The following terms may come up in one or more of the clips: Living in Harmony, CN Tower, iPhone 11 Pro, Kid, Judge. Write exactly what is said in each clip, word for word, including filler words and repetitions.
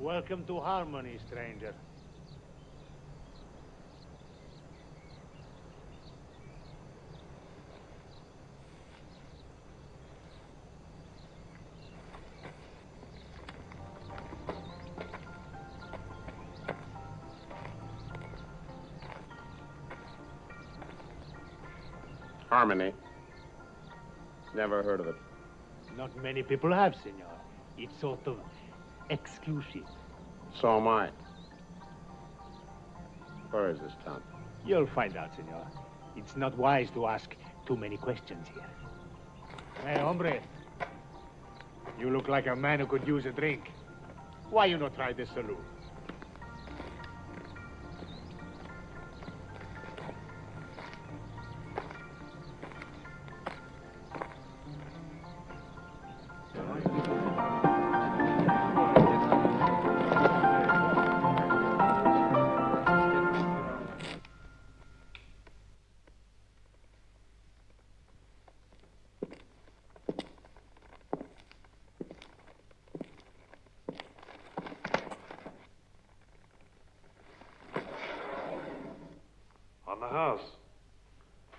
Welcome to Harmony, stranger. Harmony. Never heard of it. Not many people have, senor. It's sort of exclusive. So am I. Where is this town? You'll find out, senor. It's not wise to ask too many questions here. Hey, hombre. You look like a man who could use a drink. Why you not try this saloon?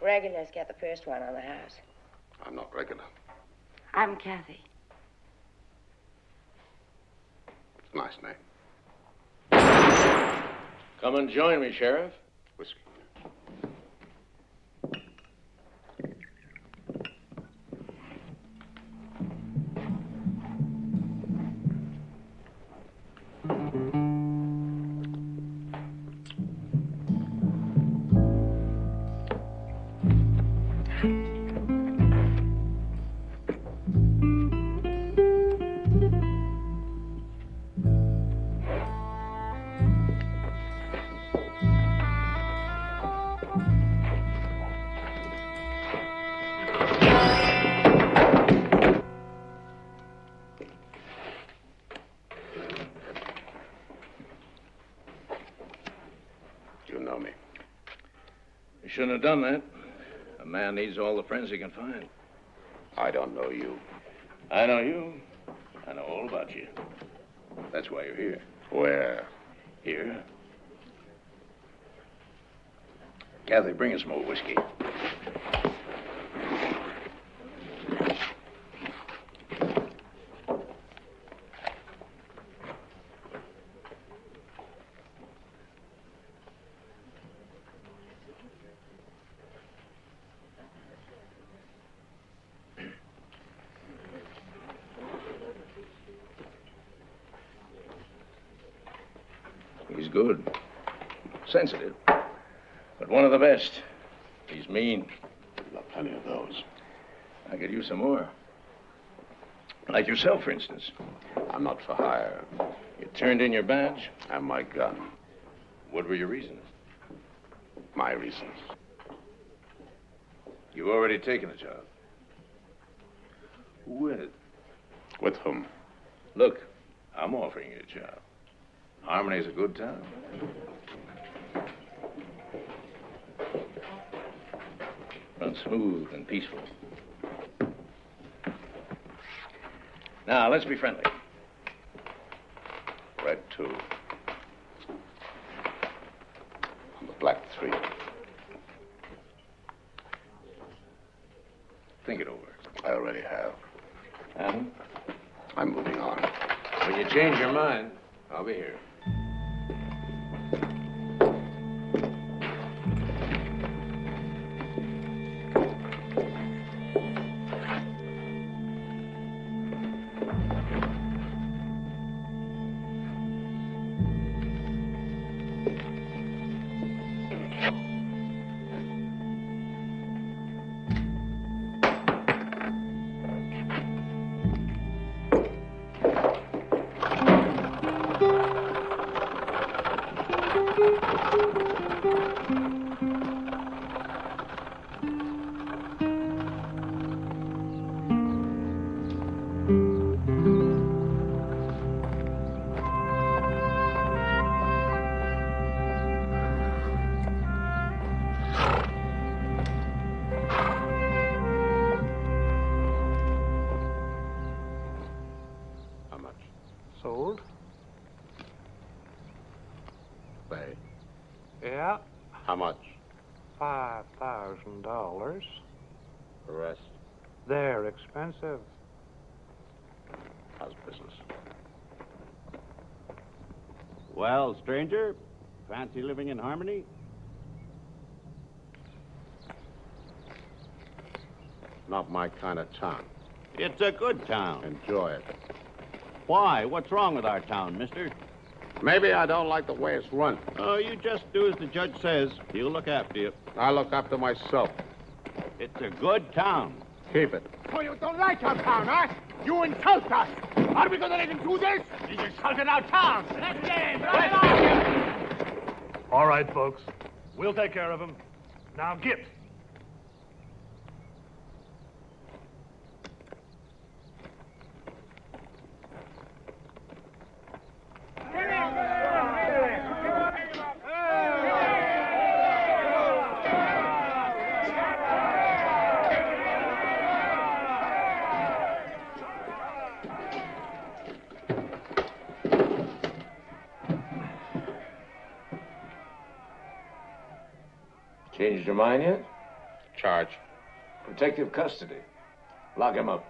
Regular's got the first one on the house. I'm not regular. I'm Kathy. It's a nice name. Come and join me, Sheriff. Whiskey. Shouldn't have done that. A man needs all the friends he can find. I don't know you. I know you. I know all about you. That's why you're here. Where? Here. Kathy, bring us more whiskey. Good. Sensitive. But one of the best. He's mean. We've got plenty of those. I could use some more. Like yourself, for instance. I'm not for hire. You turned in your badge? And my gun. What were your reasons? My reasons. You've already taken a job. With? With whom? Look, I'm offering you a job. Harmony's a good town. Runs smooth and peaceful. Now, let's be friendly. Red two. On the black three. Think it over. I already have. And? I'm moving on. When you change your mind, I'll be here. Yeah. How much? Five thousand dollars. The rest? They're expensive. How's business? Well, stranger, fancy living in harmony? Not my kind of town. It's a good town. Enjoy it. Why? What's wrong with our town, mister? Maybe I don't like the way it's run. Oh, you just do as the judge says. He'll look after you. I look after myself. It's a good town. Keep it. So you don't like our town, huh? You insult us. Are we going to let him do this? He's insulted our town. Let's get him. Right. All right, folks. We'll take care of him. Now, Gibbs. Changed your mind yet? Charge. Protective custody. Lock him up.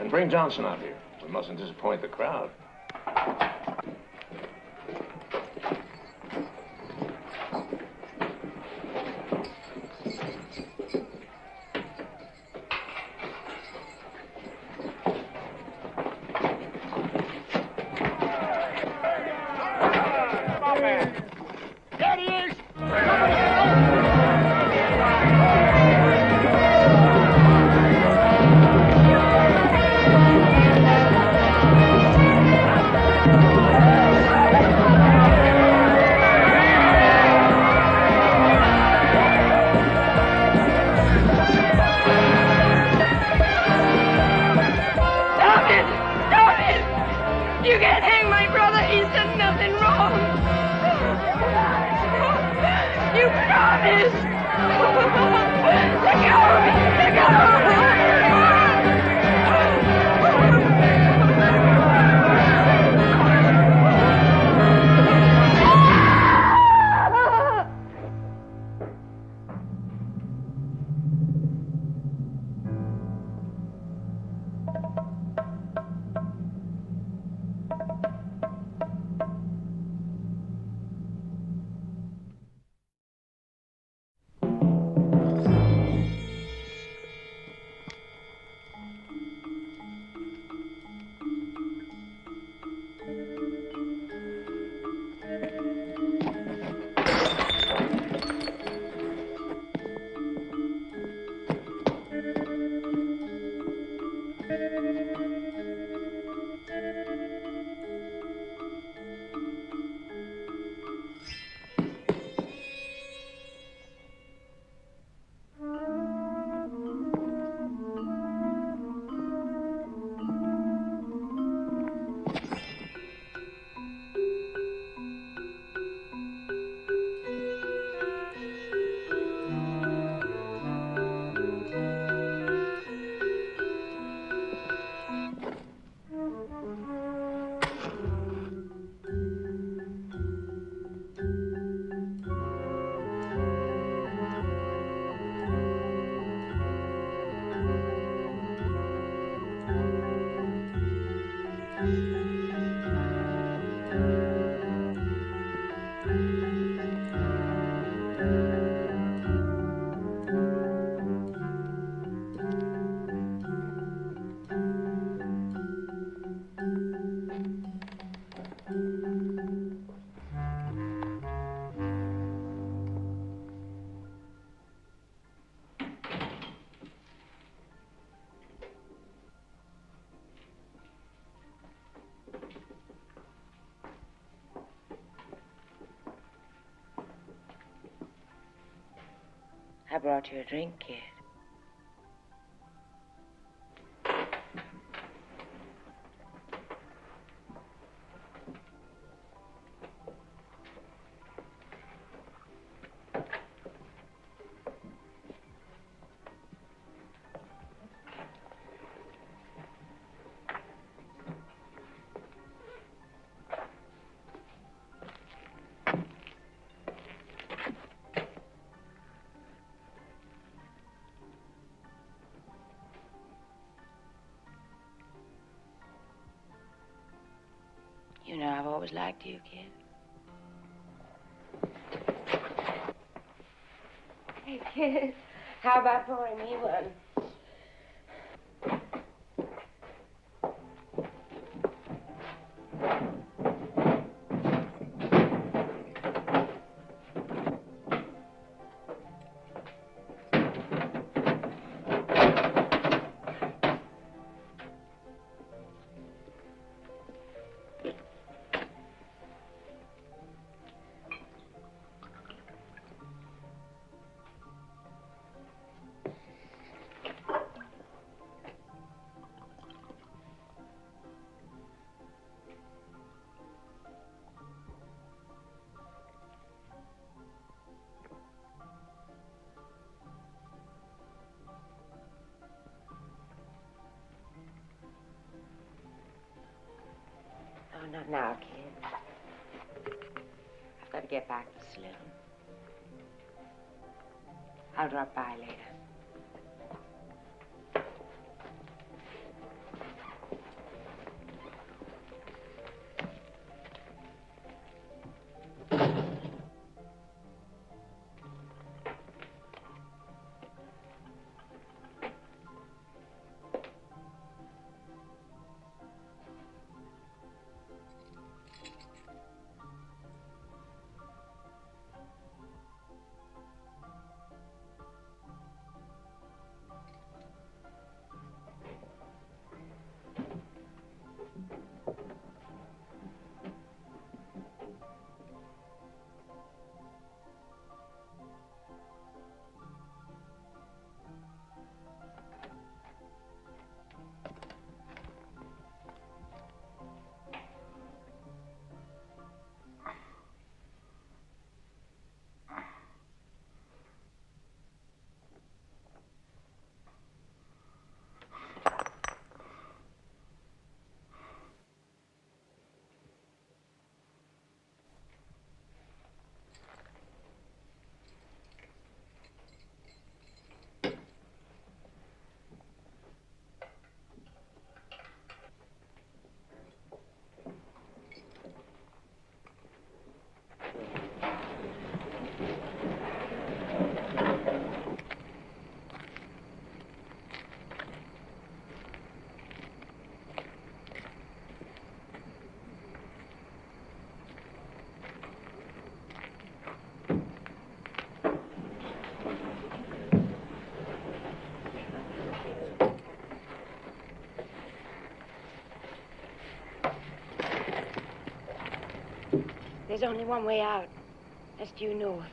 And bring Johnson out here. We mustn't disappoint the crowd. I brought you a drink, Kid. always liked you, Kid. Hey, Kid, how about pouring me one? Not now, Kid. I've got to get back to the saloon. I'll drop by later. There's only one way out. That's due north.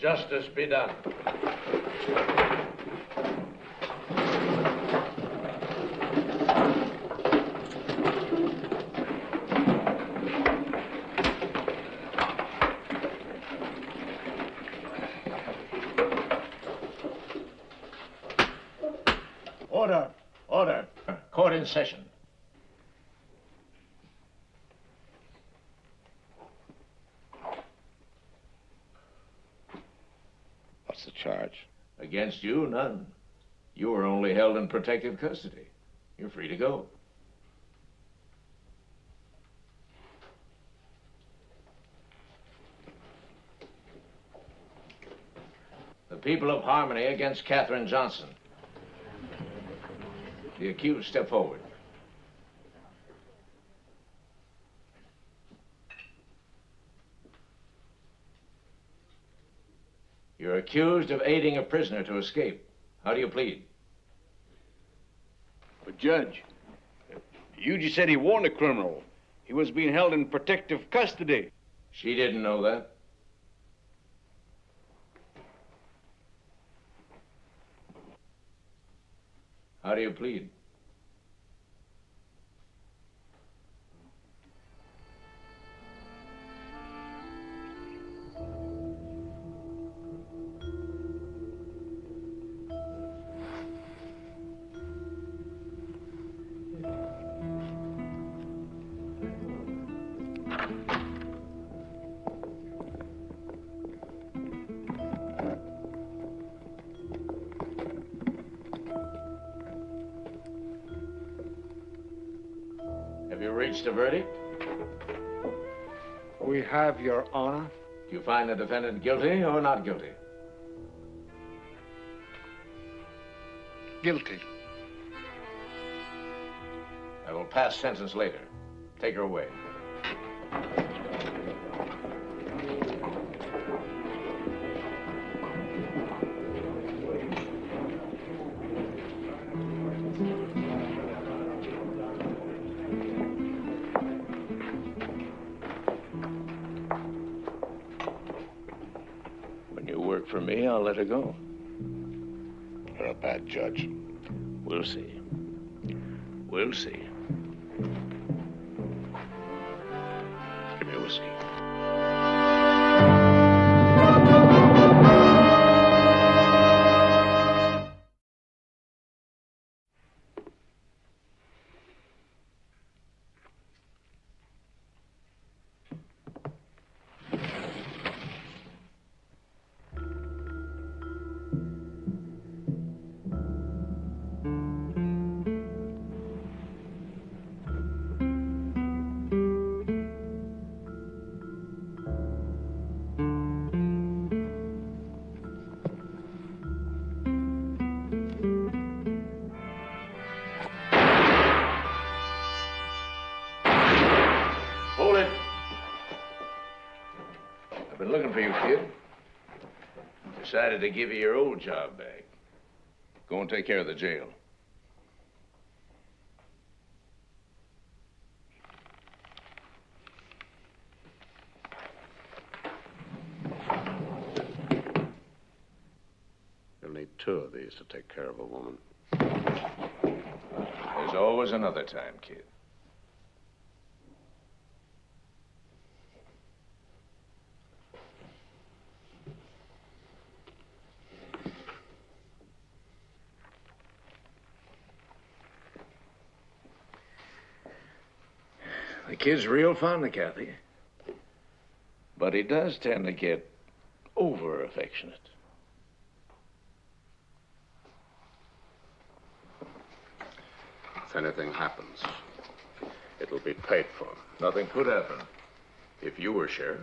Justice be done. Order, order. Court in session. charge? Against you, none. You were only held in protective custody. You're free to go. The people of Harmony against Katherine Johnson. The accused, step forward. You're accused of aiding a prisoner to escape. How do you plead? But Judge, you just said he warned a criminal. He was being held in protective custody. She didn't know that. How do you plead? The verdict? We have, Your Honor. Do you find the defendant guilty or not guilty? Guilty. I will pass sentence later. Take her away. For me, I'll let her go. You're a bad judge. We'll see. We'll see. Give me a whiskey. Decided to give you your old job back. Go and take care of the jail. You'll need two of these to take care of a woman. There's always another time, kid. The kid's real fond of Kathy, but he does tend to get over-affectionate. If anything happens, it'll be paid for. Nothing could happen if you were sheriff.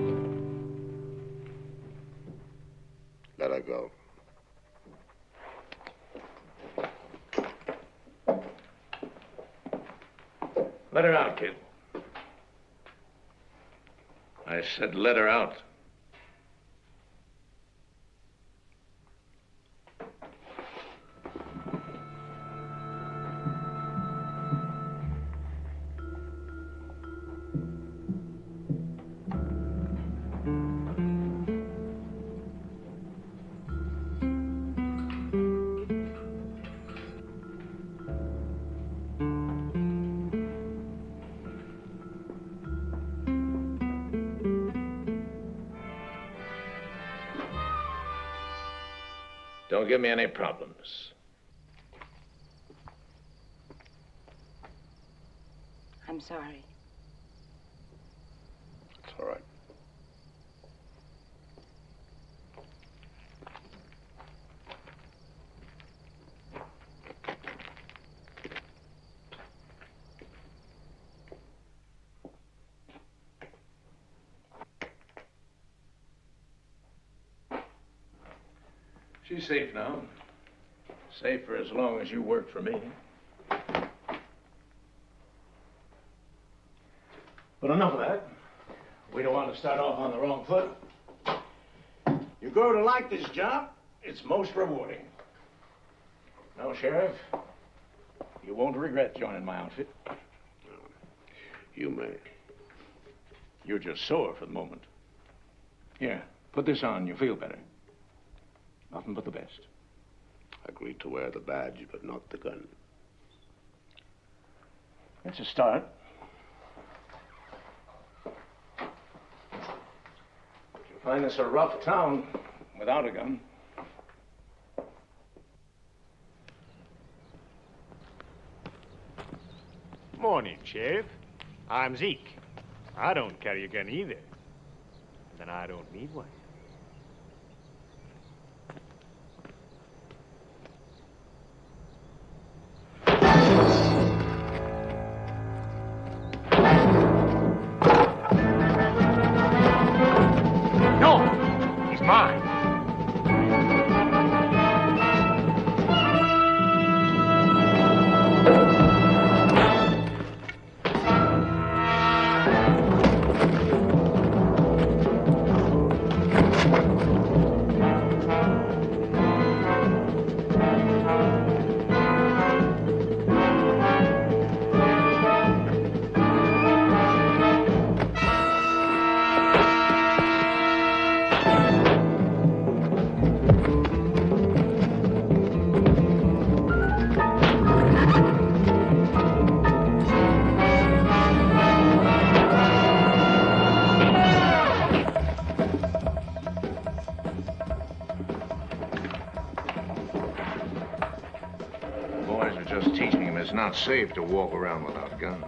Let her go. Let her out, kid. I said let her out. Don't give me any problems. I'm sorry. It's all right. She's safe now. Safe for as long as you work for me. But enough of that. We don't want to start off on the wrong foot. You grow to like this job, it's most rewarding. No, Sheriff, you won't regret joining my outfit. No, you may. You're just sore for the moment. Here, put this on, you'll feel better. Nothing but the best. I agreed to wear the badge, but not the gun. That's a start. You'll find this a rough town without a gun. Morning, Sheriff. I'm Zeke. I don't carry a gun either. And then I don't need one. Not safe to walk around without guns.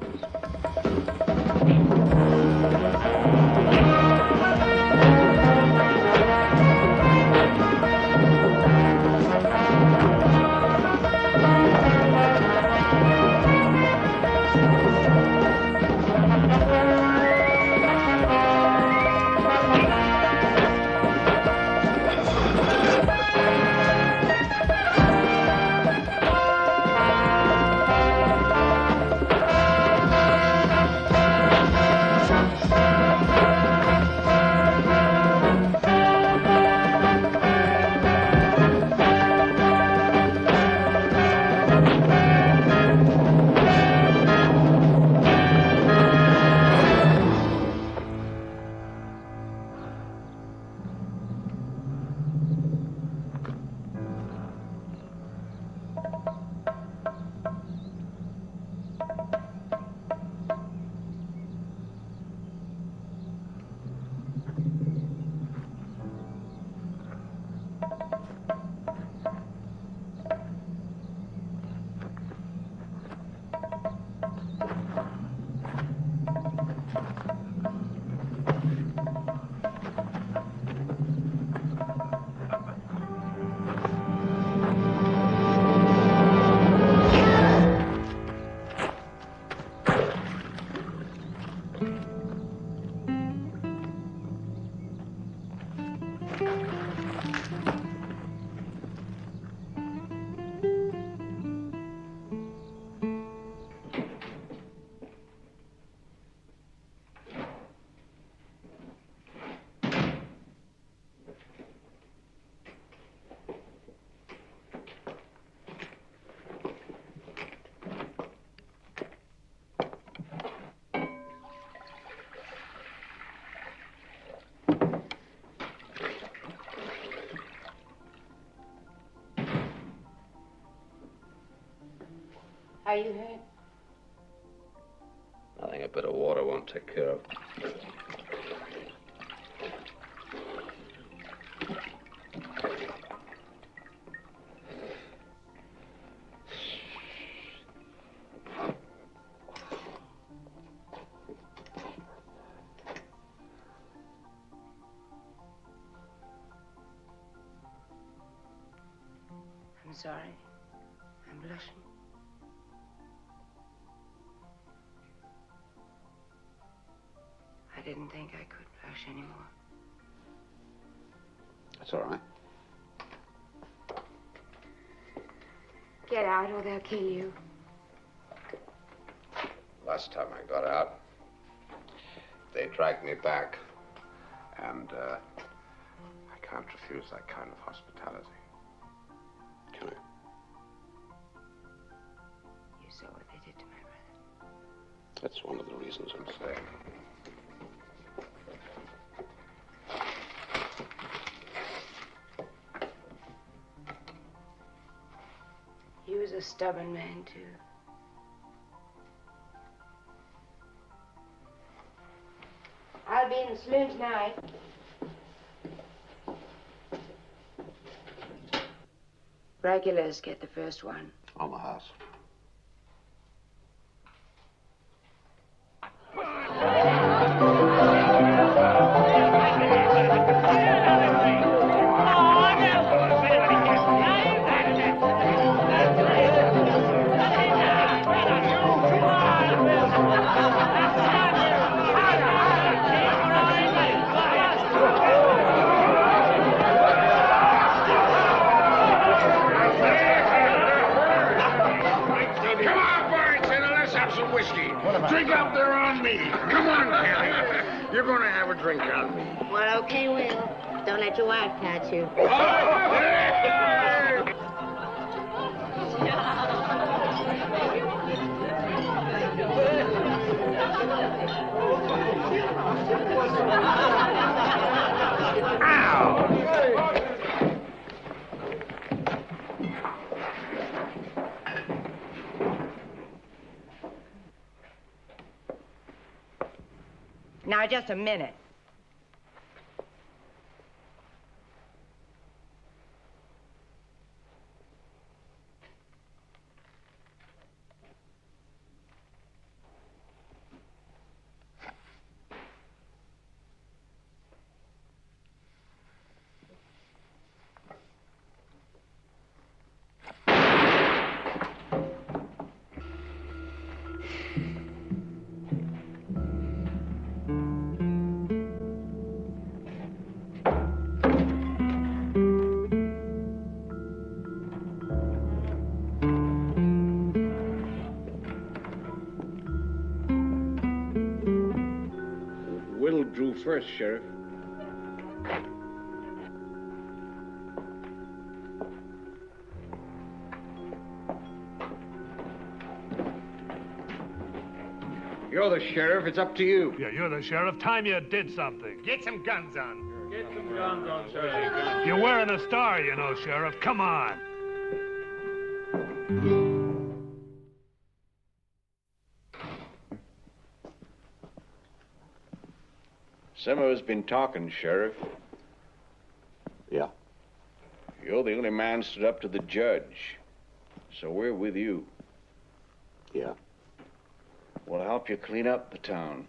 Are you hurt? I think a bit of water won't take care of. sorry. I'm blushing. I didn't think I could blush anymore. That's all right. Get out or they'll kill you. Last time I got out, they dragged me back. And uh, I can't refuse that kind of hospitality. Can I? You saw what they did to my brother. That's one of the reasons I'm staying. He was a stubborn man, too. I'll be in the saloon tonight. Regulars get the first one. On the house. Drink up there on me. Come on, Kelly. You're going to have a drink on me. Well, okay, Will. Don't let your wife catch you. Oh, hey! Ow! Now, just a minute. First, Sheriff. You're the sheriff. It's up to you. Yeah, you're the sheriff. Time you did something. Get some guns on. Get some guns on, Sheriff. You're wearing a star, you know, Sheriff. Come on. Someone's been talking, Sheriff. Yeah. You're the only man stood up to the judge. So we're with you. Yeah. We'll help you clean up the town.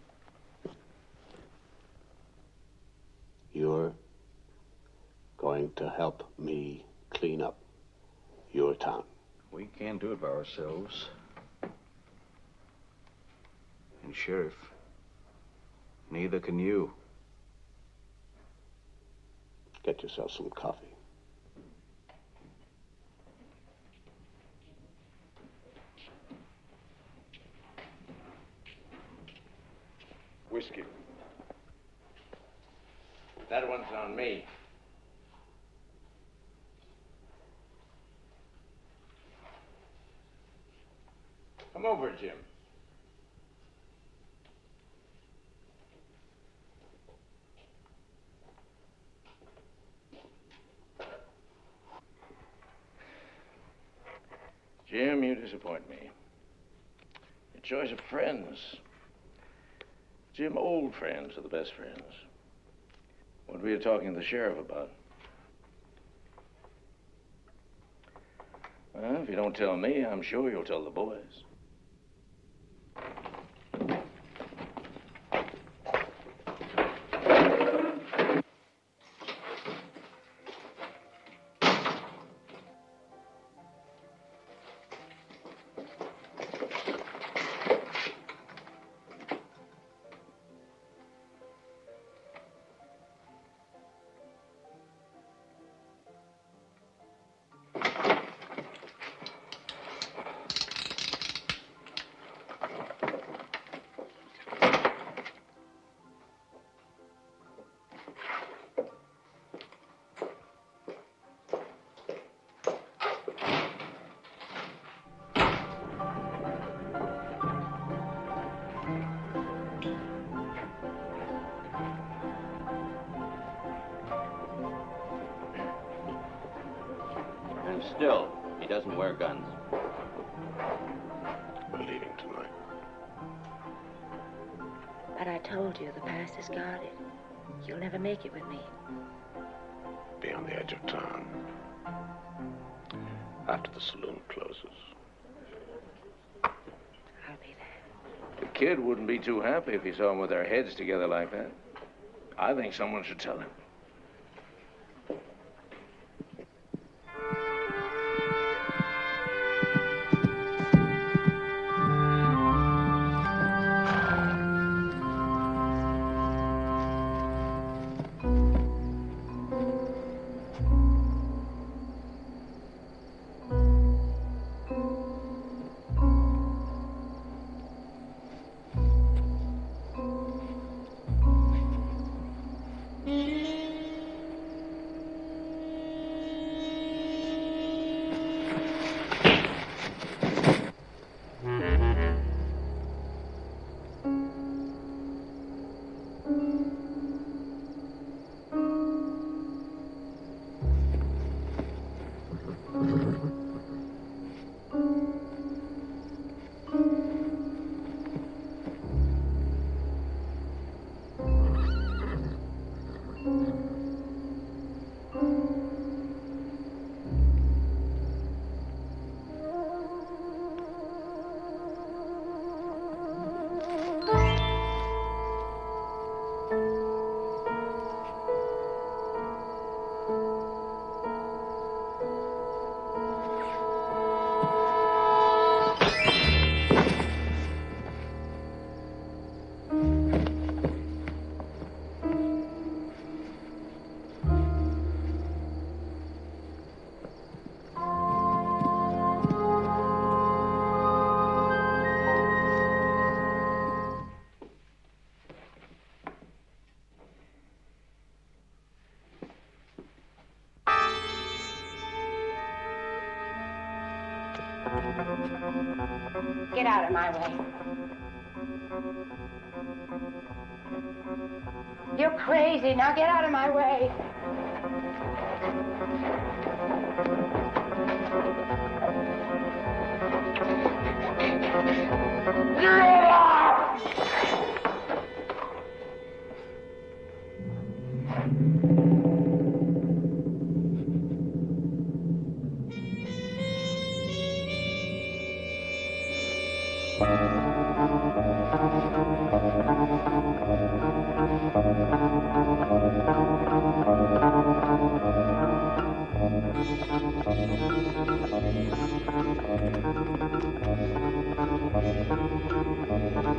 You're going to help me clean up your town. We can't do it by ourselves. And, Sheriff, neither can you. Get yourself some coffee. Whiskey. That one's on me. Come over, Jim. Jim, you disappoint me. Your choice of friends. Jim, old friends are the best friends. What we were talking to the sheriff about. Well, if you don't tell me, I'm sure you'll tell the boys. Still, he doesn't wear guns. We're leaving tonight. But I told you, the past is guarded. You'll never make it with me. Be on the edge of town. After the saloon closes. I'll be there. The kid wouldn't be too happy if he saw them with their heads together like that. I think someone should tell him. Get out of my way. You're crazy. Now get out of my way. Get out! Thank you.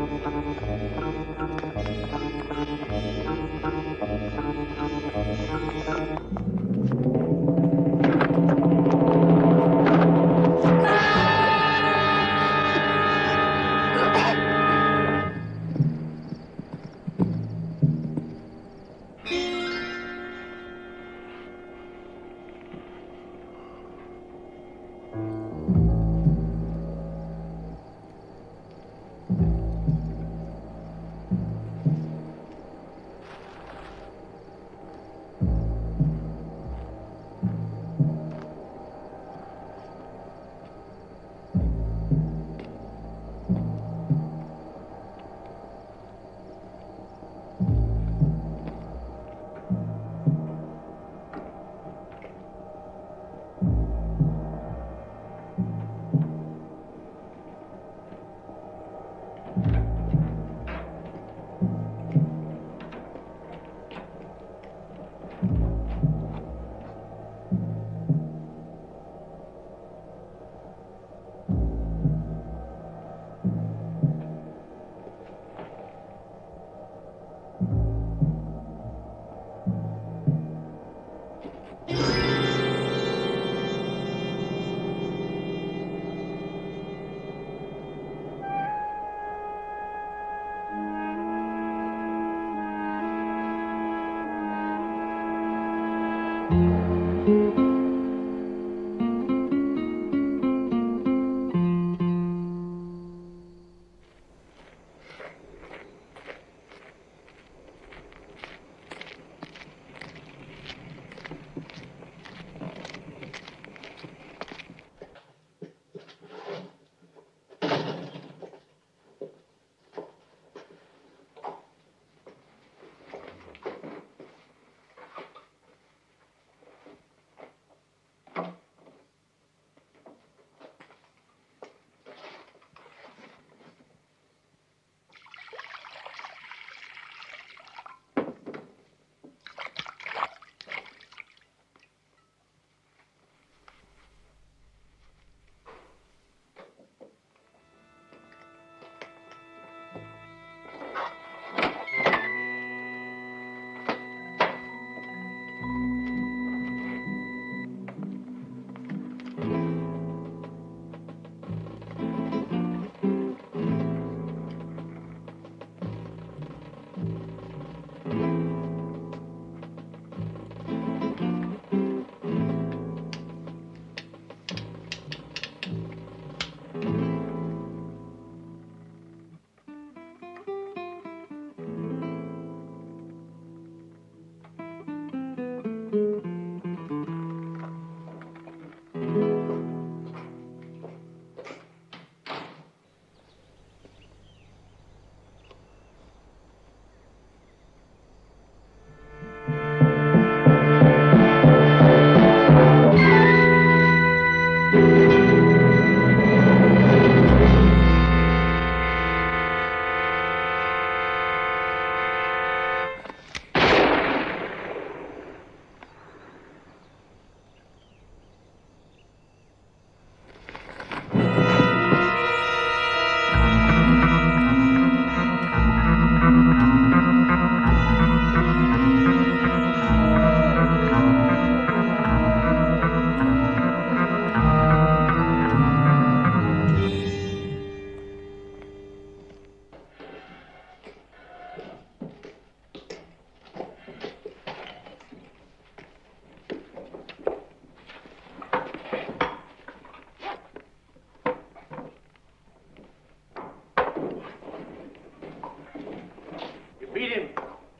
beat him.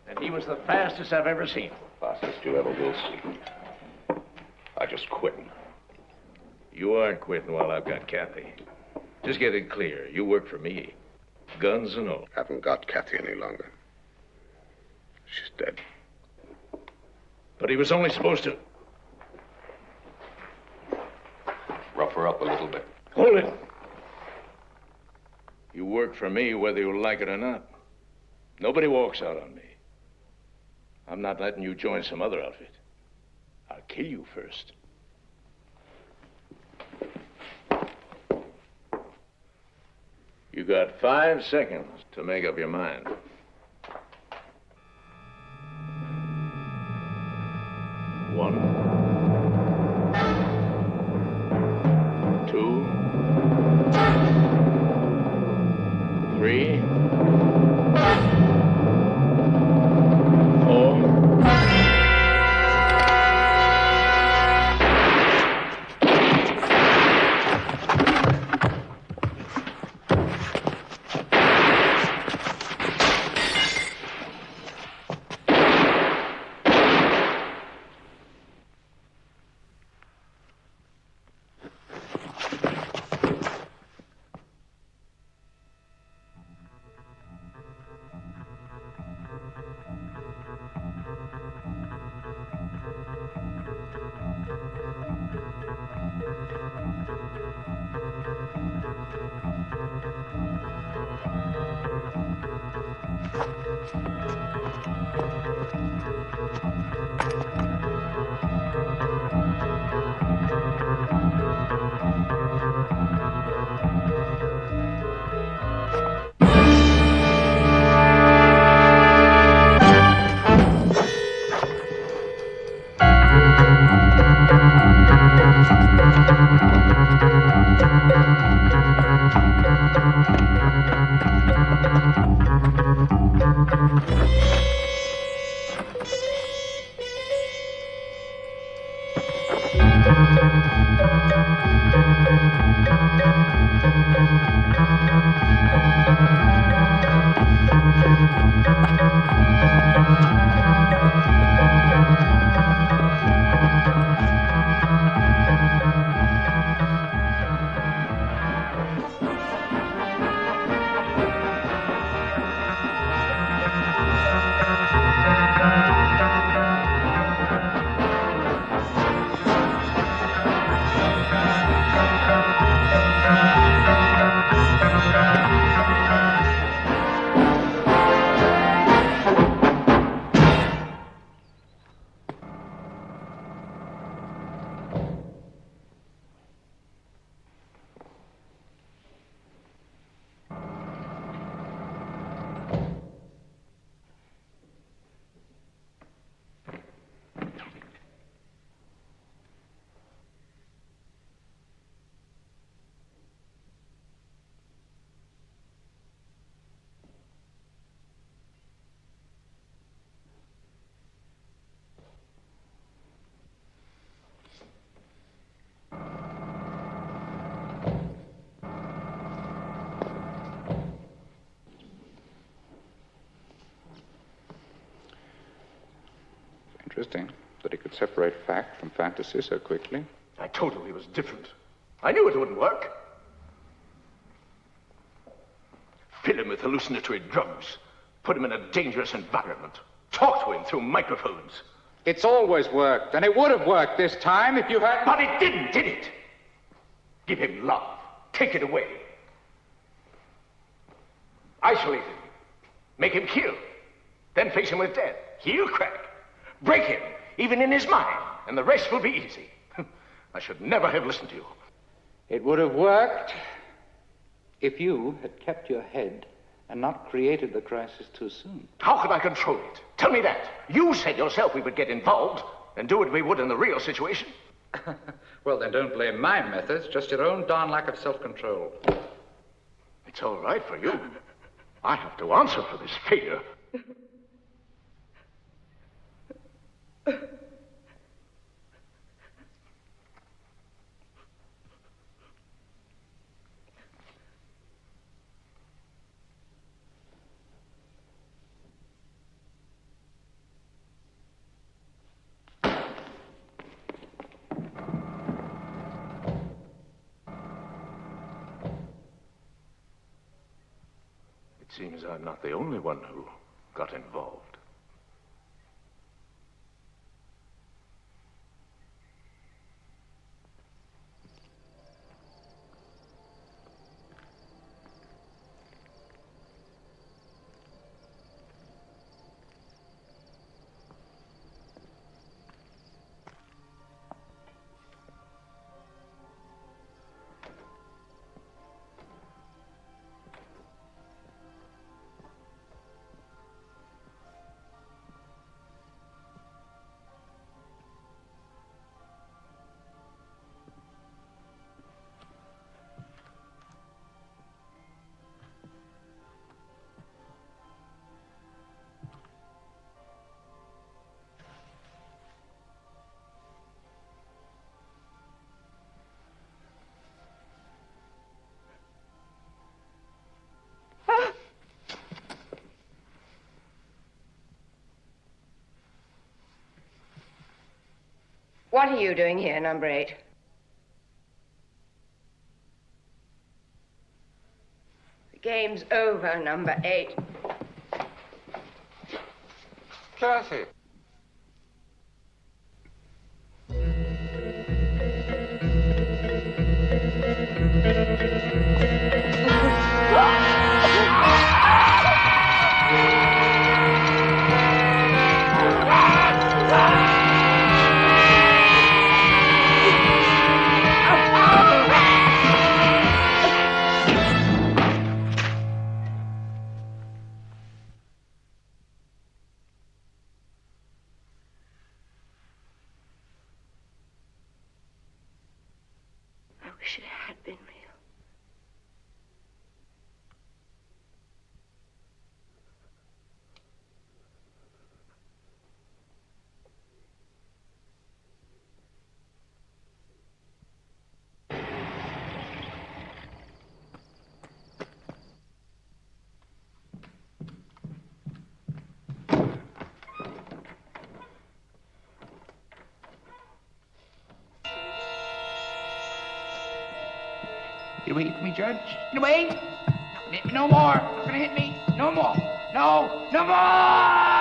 And he was the fastest I've ever seen. Fastest you ever will see. I just quitting. You aren't quitting while I've got Kathy. Just get it clear. You work for me. Guns and all. Haven't got Kathy any longer. She's dead. But he was only supposed to... Rough her up a little bit. Hold it. You work for me whether you like it or not. Nobody walks out on me. I'm not letting you join some other outfit. I'll kill you first. You got five seconds to make up your mind. One. Interesting that he could separate fact from fantasy so quickly. I told you he was different. I knew it wouldn't work. Fill him with hallucinatory drugs. Put him in a dangerous environment. Talk to him through microphones. It's always worked, and it would have worked this time if you had... But it didn't, did it? Give him love. Take it away. Isolate him. Make him kill. Then face him with death. He'll crack. Break him, even in his mind, and the rest will be easy. I should never have listened to you. It would have worked if you had kept your head and not created the crisis too soon. How could I control it? Tell me that. You said yourself we would get involved and do what we would in the real situation. Well, then don't blame my methods, just your own darn lack of self-control. It's all right for you. I have to answer for this failure. Seems I'm not the only one who got involved. What are you doing here, number eight? The game's over, number eight. Kathy. You hit me, Judge. Wait! Hit me no more! You're gonna hit me! No more! No! No more!